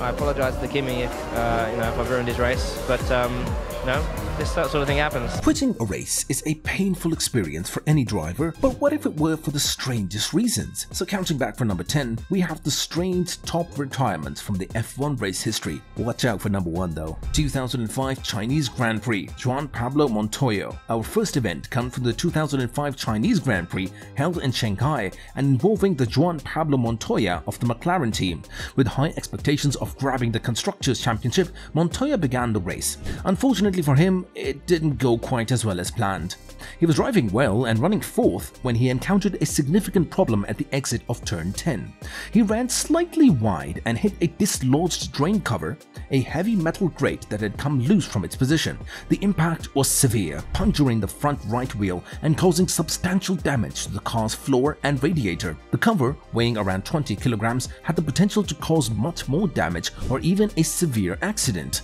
I apologise to Kimi if I've ruined his race, but that sort of thing happens. Quitting a race is a painful experience for any driver, but what if it were for the strangest reasons? So counting back for number 10, we have the strange top retirements from the F1 race history. Watch out for number 1 though. 2005 Chinese Grand Prix, Juan Pablo Montoya. Our first event comes from the 2005 Chinese Grand Prix held in Shanghai and involving the Juan Pablo Montoya of the McLaren team. With high expectations of grabbing the Constructors' Championship, Montoya began the race. Unfortunately for him, it didn't go quite as well as planned. He was driving well and running 4th when he encountered a significant problem at the exit of turn 10. He ran slightly wide and hit a dislodged drain cover, a heavy metal grate that had come loose from its position. The impact was severe, puncturing the front right wheel and causing substantial damage to the car's floor and radiator. The cover, weighing around 20 kilograms, had the potential to cause much more damage or even a severe accident.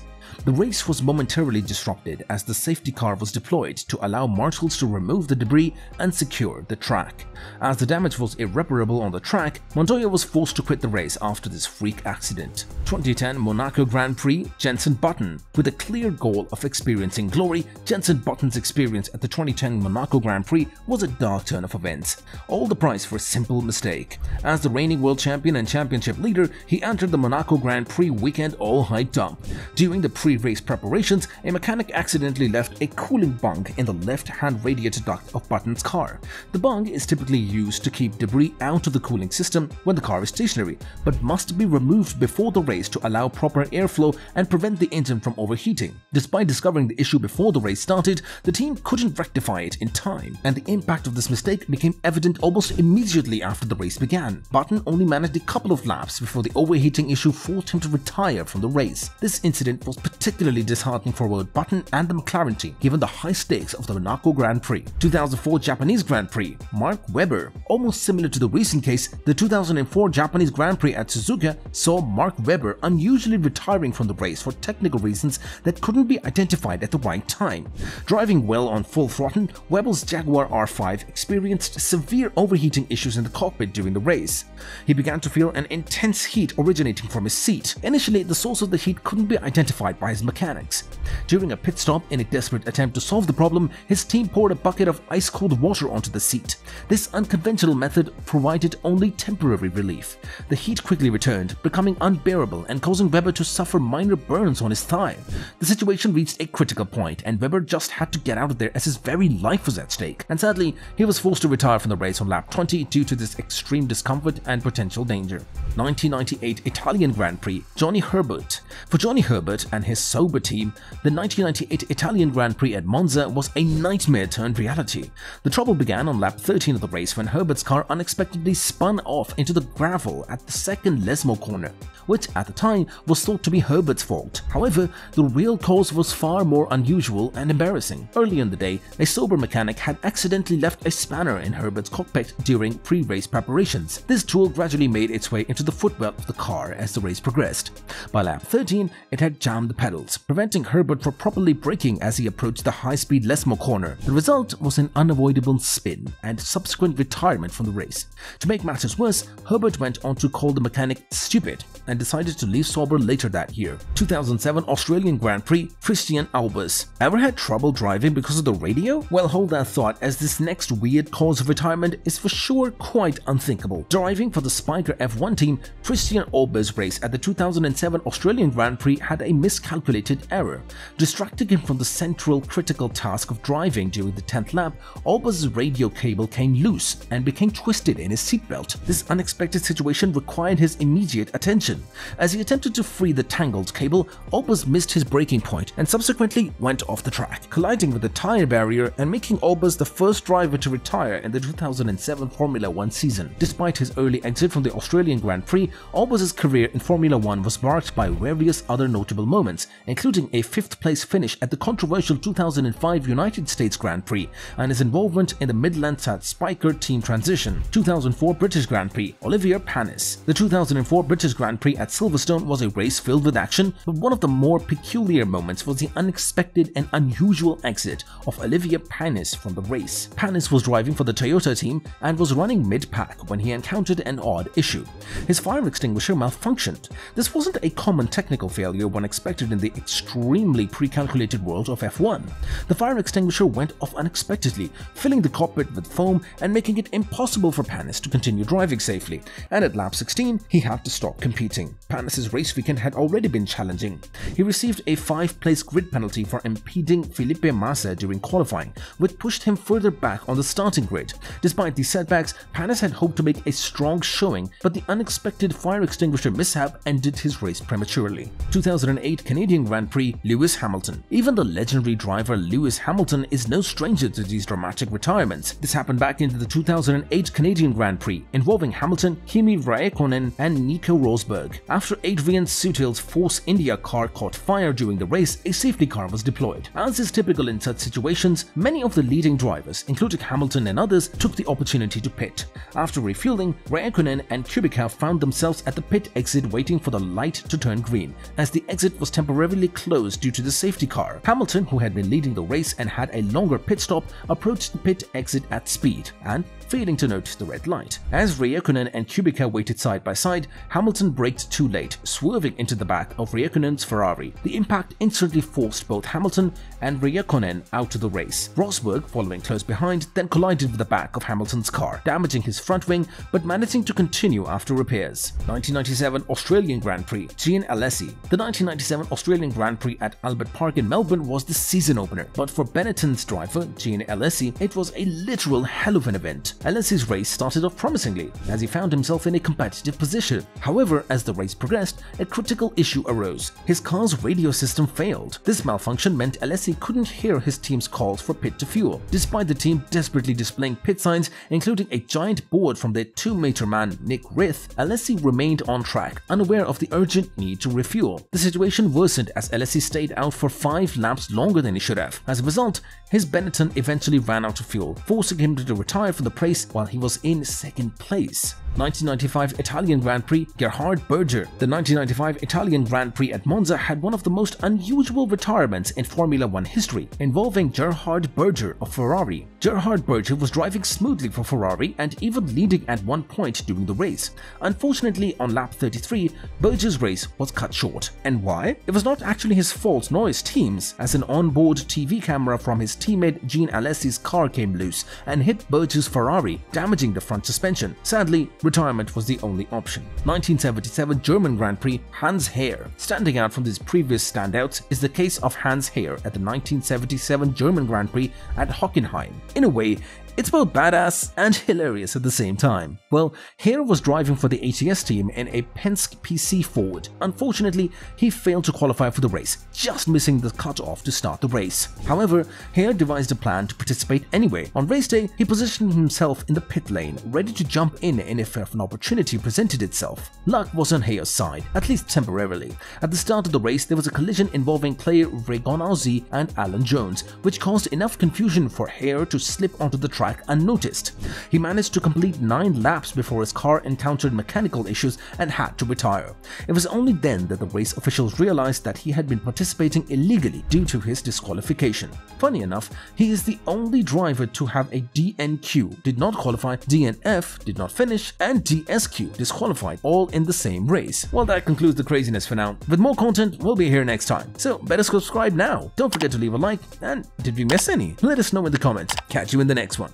The race was momentarily disrupted as the safety car was deployed to allow marshals to remove the debris and secure the track. As the damage was irreparable on the track, Montoya was forced to quit the race after this freak accident. 2010 Monaco Grand Prix, Jensen Button. With a clear goal of experiencing glory, Jensen Button's experience at the 2010 Monaco Grand Prix was a dark turn of events, all the price for a simple mistake. As the reigning world champion and championship leader, he entered the Monaco Grand Prix weekend all hyped up. During the pre-race preparations, a mechanic accidentally left a cooling bung in the left-hand radiator duct of Button's car. The bung is typically used to keep debris out of the cooling system when the car is stationary, but must be removed before the race to allow proper airflow and prevent the engine from overheating. Despite discovering the issue before the race started, the team couldn't rectify it in time, and the impact of this mistake became evident almost immediately after the race began. Button only managed a couple of laps before the overheating issue forced him to retire from the race. This incident was particularly disheartening for both Button and the McLaren team, given the high stakes of the Monaco Grand Prix. 2004 Japanese Grand Prix, Mark Webber. Almost similar to the recent case, the 2004 Japanese Grand Prix at Suzuka saw Mark Webber unusually retiring from the race for technical reasons that couldn't be identified at the right time. Driving well on full throttle, Webber's Jaguar R5 experienced severe overheating issues in the cockpit during the race. He began to feel an intense heat originating from his seat. Initially, the source of the heat couldn't be identified by his mechanics. During a pit stop, in a desperate attempt to solve the problem, his team poured a bucket of ice-cold water onto the seat. This unconventional method provided only temporary relief. The heat quickly returned, becoming unbearable and causing Webber to suffer minor burns on his thigh. The situation reached a critical point, and Webber just had to get out of there as his very life was at stake. And sadly, he was forced to retire from the race on lap 20 due to this extreme discomfort and potential danger. 1998 Italian Grand Prix, Johnny Herbert. For Johnny Herbert and his Sauber team, the 1998 Italian Grand Prix at Monza was a nightmare turned reality. The trouble began on lap 13 of the race when Herbert's car unexpectedly spun off into the gravel at the second Lesmo corner, which at the time was thought to be Herbert's fault. However, the real cause was far more unusual and embarrassing. Early in the day, a Sauber mechanic had accidentally left a spanner in Herbert's cockpit during pre-race preparations. This tool gradually made its way into the footwell of the car as the race progressed. By lap 13, it had jammed the pedals, preventing Herbert from properly braking as he approached the high-speed Lesmo corner. The result was an unavoidable spin and subsequent retirement from the race. To make matters worse, Herbert went on to call the mechanic stupid and decided to leave Sauber later that year. 2007 Australian Grand Prix, Christian Albers. Ever had trouble driving because of the radio? Well, hold that thought, as this next weird cause of retirement is for sure quite unthinkable. Driving for the Spyker F1 team, Christian Albers' race at the 2007 Australian Grand Prix had a miscalculated error, distracting him from the central critical task of driving. During the 10th lap, Albers' radio cable came loose and became twisted in his seatbelt. This unexpected situation required his immediate attention. As he attempted to free the tangled cable, Albers missed his braking point and subsequently went off the track, colliding with the tire barrier and making Albers the first driver to retire in the 2007 Formula 1 season. Despite his early exit from the Australian Grand Prix, Albers' career in Formula 1 was marked by various other notable moments, including a 5th place finish at the controversial 2005 United States Grand Prix and his involvement in the Midland-South Spyker team transition. 2004 British Grand Prix, Olivier Panis. The 2004 British Grand Prix at Silverstone Silverstone was a race filled with action, but one of the more peculiar moments was the unexpected and unusual exit of Olivier Panis from the race. Panis was driving for the Toyota team and was running mid-pack when he encountered an odd issue. His fire extinguisher malfunctioned. This wasn't a common technical failure one expected in the extremely pre-calculated world of F1. The fire extinguisher went off unexpectedly, filling the cockpit with foam and making it impossible for Panis to continue driving safely, and at lap 16, he had to stop competing. Panis's race weekend had already been challenging. He received a 5-place grid penalty for impeding Felipe Massa during qualifying, which pushed him further back on the starting grid. Despite these setbacks, Panis had hoped to make a strong showing, but the unexpected fire extinguisher mishap ended his race prematurely. 2008 Canadian Grand Prix, Lewis Hamilton. Even the legendary driver Lewis Hamilton is no stranger to these dramatic retirements. This happened back in the 2008 Canadian Grand Prix, involving Hamilton, Kimi Räikkönen and Nico Rosberg. After Adrian Sutil's Force India car caught fire during the race, a safety car was deployed. As is typical in such situations, many of the leading drivers, including Hamilton and others, took the opportunity to pit. After refueling, Räikkönen and Kubica found themselves at the pit exit waiting for the light to turn green, as the exit was temporarily closed due to the safety car. Hamilton, who had been leading the race and had a longer pit stop, approached the pit exit at speed and, failing to notice the red light. As Räikkönen and Kubica waited side by side, Hamilton braked too late, swerving into the back of Räikkönen's Ferrari. The impact instantly forced both Hamilton and Räikkönen out of the race. Rosberg, following close behind, then collided with the back of Hamilton's car, damaging his front wing but managing to continue after repairs. 1997 Australian Grand Prix, Jean Alesi. The 1997 Australian Grand Prix at Albert Park in Melbourne was the season opener, but for Benetton's driver, Jean Alesi, it was a literal hell of an event. Alesi's race started off promisingly, as he found himself in a competitive position. However, as the race progressed, a critical issue arose. His car's radio system failed. This malfunction meant Alesi couldn't hear his team's calls for pit to fuel, despite the team desperately displaying pit signs, including a giant board from their 2-meter man Nick Rith. Alesi remained on track, unaware of the urgent need to refuel. The situation worsened as Alesi stayed out for 5 laps longer than he should have. As a result, his Benetton eventually ran out of fuel, forcing him to retire from the race while he was in 2nd place. 1995 Italian Grand Prix, Gerhard Berger. The 1995 Italian Grand Prix at Monza had one of the most unusual retirements in Formula 1 history, involving Gerhard Berger of Ferrari. Gerhard Berger was driving smoothly for Ferrari and even leading at one point during the race. Unfortunately, on lap 33, Berger's race was cut short. And why? It was not actually his fault nor his team's, as an onboard TV camera from his teammate Jean Alesi's car came loose and hit Berger's Ferrari, damaging the front suspension. Sadly, retirement was the only option. 1977 German Grand Prix, Hans Heyer. Standing out from these previous standouts is the case of Hans Heyer at the 1977 German Grand Prix at Hockenheim. In a way, it's both badass and hilarious at the same time. Well, Heyer was driving for the ATS team in a Penske PC Ford. Unfortunately, he failed to qualify for the race, just missing the cutoff to start the race. However, Heyer devised a plan to participate anyway. On race day, he positioned himself in the pit lane, ready to jump in if an opportunity presented itself. Luck was on Heyer's side, at least temporarily. At the start of the race, there was a collision involving Clay Regazzoni and Alan Jones, which caused enough confusion for Heyer to slip onto the track unnoticed. He managed to complete 9 laps before his car encountered mechanical issues and had to retire. It was only then that the race officials realized that he had been participating illegally due to his disqualification. Funny enough, he is the only driver to have a DNQ, did not qualify, DNF, did not finish, and DSQ, disqualified, all in the same race. Well, that concludes the craziness for now. With more content, we'll be here next time, so better subscribe now. Don't forget to leave a like, and did we miss any? Let us know in the comments. Catch you in the next one.